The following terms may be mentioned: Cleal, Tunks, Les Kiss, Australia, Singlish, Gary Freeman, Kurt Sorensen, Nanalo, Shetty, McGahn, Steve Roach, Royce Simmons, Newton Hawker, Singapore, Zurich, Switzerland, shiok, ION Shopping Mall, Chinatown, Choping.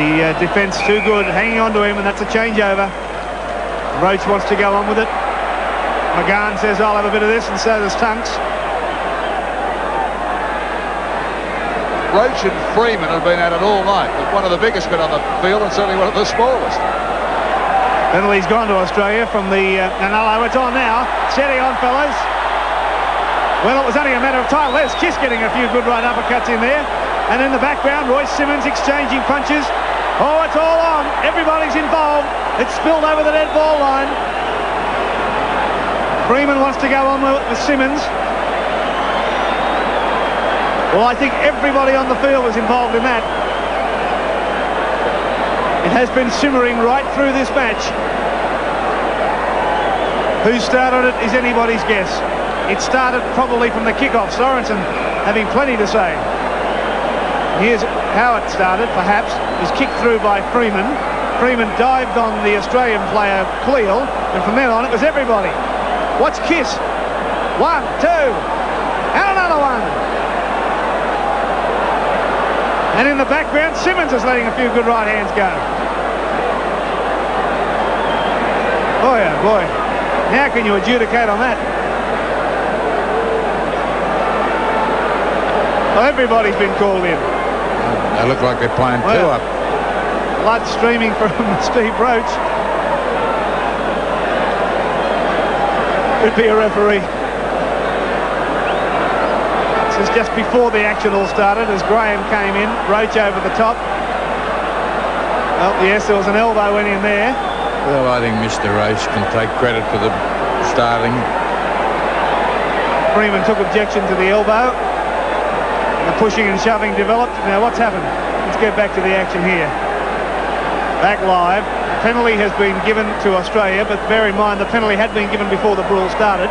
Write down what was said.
The defence too good, hanging on to him, and that's a changeover. Roach wants to go on with it. McGahn says, I'll have a bit of this, and so does Tunks. Roach and Freeman have been at it all night, but one of the biggest men on the field and certainly one of the smallest. Italy's gone to Australia from the Nanalo. It's on now. Shetty on, fellas. Well, it was only a matter of time. Les Kiss getting a few good right uppercuts in there. And in the background, Royce Simmons exchanging punches. Oh, it's all on. Everybody's involved. It's spilled over the dead ball line. Freeman wants to go on with Simmons. Well, I think everybody on the field was involved in that. It has been simmering right through this match. Who started it is anybody's guess. It started probably from the kickoff. Sorensen having plenty to say. Here's how it started, perhaps. It was kicked through by Freeman. Freeman dived on the Australian player, Cleal, and from then on it was everybody. Watch Kiss. One, two, and another one. And in the background, Simmons is letting a few good right hands go. Boy, oh boy. How can you adjudicate on that? Well, everybody's been called in. They look like they're playing two up. Blood streaming from Steve Roach. Could be a referee. Just before the action all started, as Graham came in, Roach over the top. Well, yes, there was an elbow in there. Well, I think Mr. Roach can take credit for the starting. Freeman took objection to the elbow. The pushing and shoving developed. Now, what's happened? Let's get back to the action here. Back live. Penalty has been given to Australia, but bear in mind the penalty had been given before the brawl started.